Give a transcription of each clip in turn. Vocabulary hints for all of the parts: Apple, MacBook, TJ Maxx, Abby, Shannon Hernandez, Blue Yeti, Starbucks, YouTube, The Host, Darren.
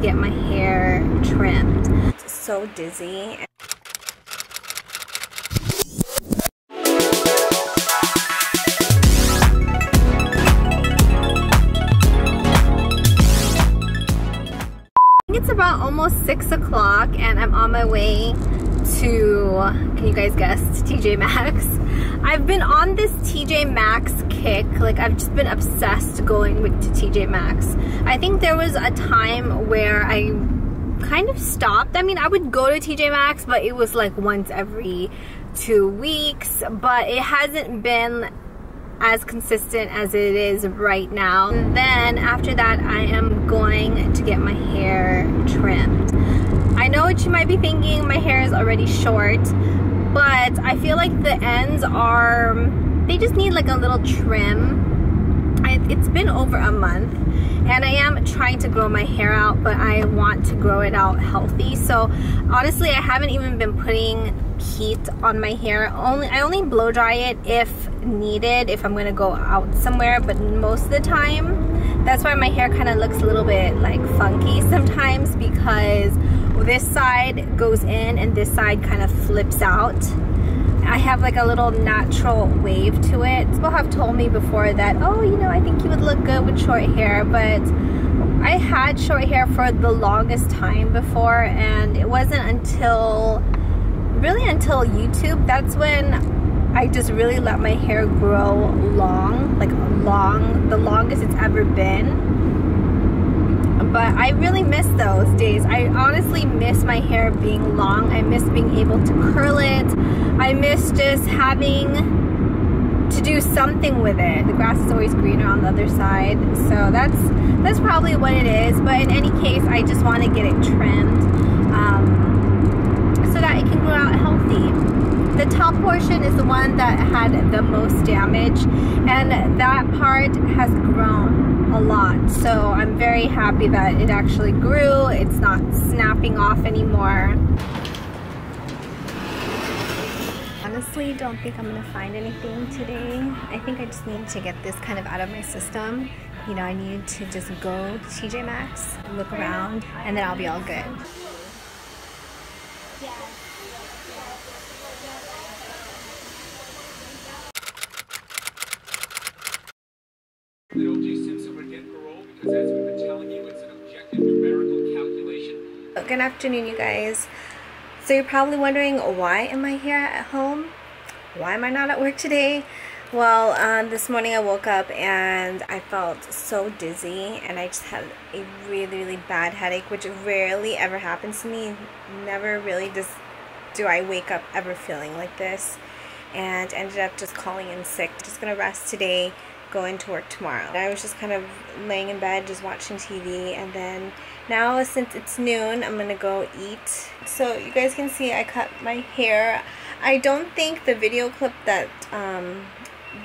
get my hair trimmed. It's so dizzy. It's about almost 6 o'clock and I'm on my way to, can you guys guess, TJ Maxx. I've been on this TJ Maxx kick. Like, I've just been obsessed going to TJ Maxx. I think there was a time where I kind of stopped. I mean, I would go to TJ Maxx, but it was like once every 2 weeks, but it hasn't been as consistent as it is right now. And then after that, I am going to get my hair trimmed. I know what you might be thinking, my hair is already short, but I feel like the ends are, they just need like a little trim. It's been over a month and I am trying to grow my hair out, but I want to grow it out healthy. So honestly, I haven't even been putting heat on my hair. I only blow dry it if needed, if I'm gonna go out somewhere, but most of the time, that's why my hair kind of looks a little bit like funky sometimes, because this side goes in and this side kind of flips out. I have like a little natural wave to it. People have told me before that, oh, you know, I think you would look good with short hair, but I had short hair for the longest time before, and it wasn't until, really until YouTube, that's when I just really let my hair grow long, like long, the longest it's ever been. But I really miss those days. I honestly miss my hair being long. I miss being able to curl it. I miss just having to do something with it. The grass is always greener on the other side. So that's probably what it is. But in any case, I just want to get it trimmed so that it can grow out healthy. The top portion is the one that had the most damage, and that part has grown a lot. So I'm very happy that it actually grew. It's not snapping off anymore. Honestly, don't think I'm gonna find anything today. I think I just need to get this kind of out of my system. You know, I need to just go to TJ Maxx, look around, and then I'll be all good. Good afternoon, you guys. So you're probably wondering, why am I here at home? Why am I not at work today? Well, this morning I woke up and I felt so dizzy, and I just had a really bad headache, which rarely ever happens to me. Never really just do I wake up ever feeling like this, and ended up just calling in sick. Just gonna rest today, go into work tomorrow. And I was just kind of laying in bed, just watching TV, and then now since it's noon, I'm gonna go eat. So you guys can see I cut my hair. I don't think the video clip that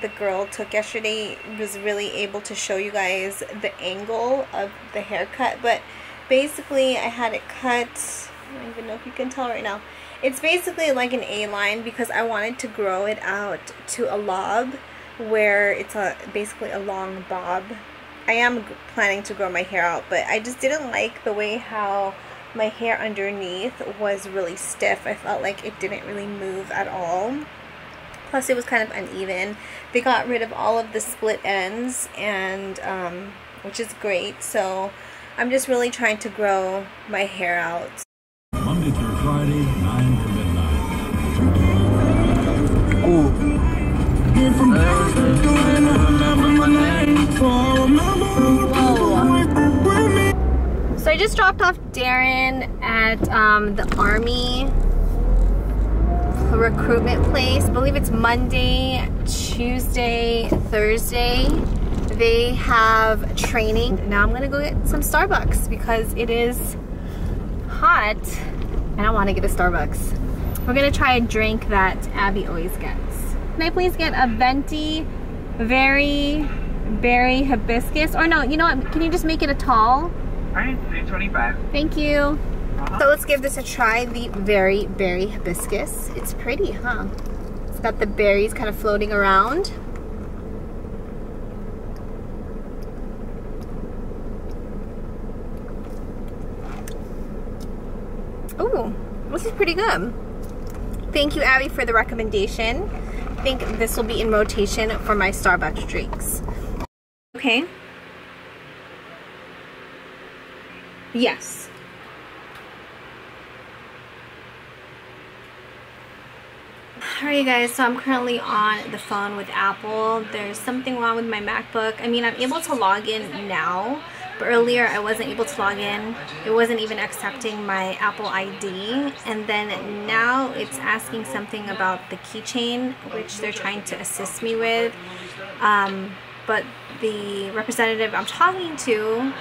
the girl took yesterday was really able to show you guys the angle of the haircut, but basically I had it cut, I don't even know if you can tell right now. It's basically like an A-line because I wanted to grow it out to a lob, where it's basically a long bob. I am planning to grow my hair out, but I just didn't like the way how my hair underneath was really stiff. I felt like it didn't really move at all. Plus it was kind of uneven. They got rid of all of the split ends, and which is great. So I'm just really trying to grow my hair out. Monday through Friday, 9 to midnight. Ooh. Whoa. So I just dropped off Darren at the Army recruitment place. I believe it's Monday, Tuesday, Thursday. They have training. Now I'm gonna go get some Starbucks because it is hot and I wanna get a Starbucks. We're gonna try a drink that Abby always gets. Can I please get a venti, berry hibiscus? Or no, you know what, can you just make it a tall? All right, 325. Thank you. So let's give this a try, the berry hibiscus. It's pretty, huh? It's got the berries kind of floating around. Oh, this is pretty good. Thank you, Abby, for the recommendation. I think this will be in rotation for my Starbucks drinks. Okay. Yes. Alright, you guys, so I'm currently on the phone with Apple. There's something wrong with my MacBook. I mean, I'm able to log in now, but earlier I wasn't able to log in. It wasn't even accepting my Apple ID. And then now it's asking something about the keychain, which they're trying to assist me with. But the representative I'm talking to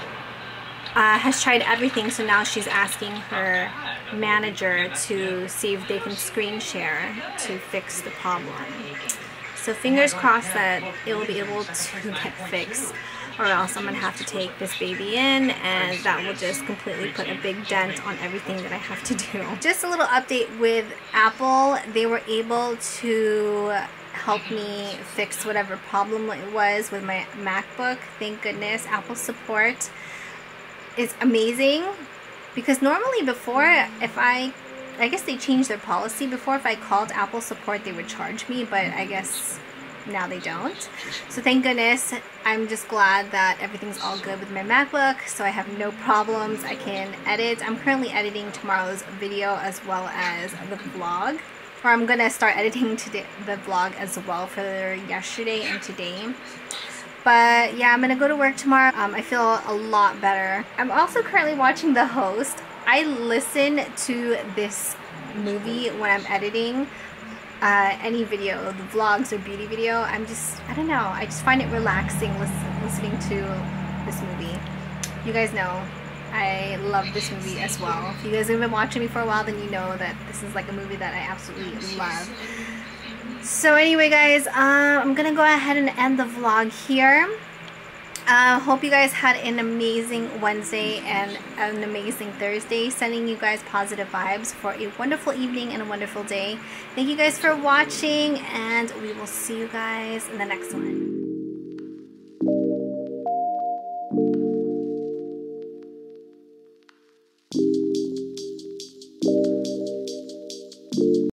has tried everything, so now she's asking her manager to see if they can screen share to fix the problem. So fingers crossed that it will be able to get fixed, or else I'm gonna have to take this baby in, and that will just completely put a big dent on everything that I have to do. Just a little update with Apple. They were able to help me fix whatever problem it was with my MacBook. Thank goodness. Apple support is amazing, because normally before, if I guess they changed their policy. Before, if I called Apple support, they would charge me, but I guess now they don't. So thank goodness. I'm just glad that everything's all good with my MacBook, so I have no problems. I can edit. I'm currently editing tomorrow's video as well as the vlog, or I'm gonna start editing today, the vlog as well for yesterday and today. But yeah, I'm gonna go to work tomorrow. I feel a lot better. I'm also currently watching The Host. I listen to this movie when I'm editing any video, the vlogs or beauty video. I don't know, I just find it relaxing listening to this movie. You guys know I love this movie as well. If you guys have been watching me for a while, then you know that this is like a movie that I absolutely love. So anyway, guys, I'm gonna go ahead and end the vlog here. Hope you guys had an amazing Wednesday and an amazing Thursday. Sending you guys positive vibes for a wonderful evening and a wonderful day. Thank you guys for watching, and we will see you guys in the next one.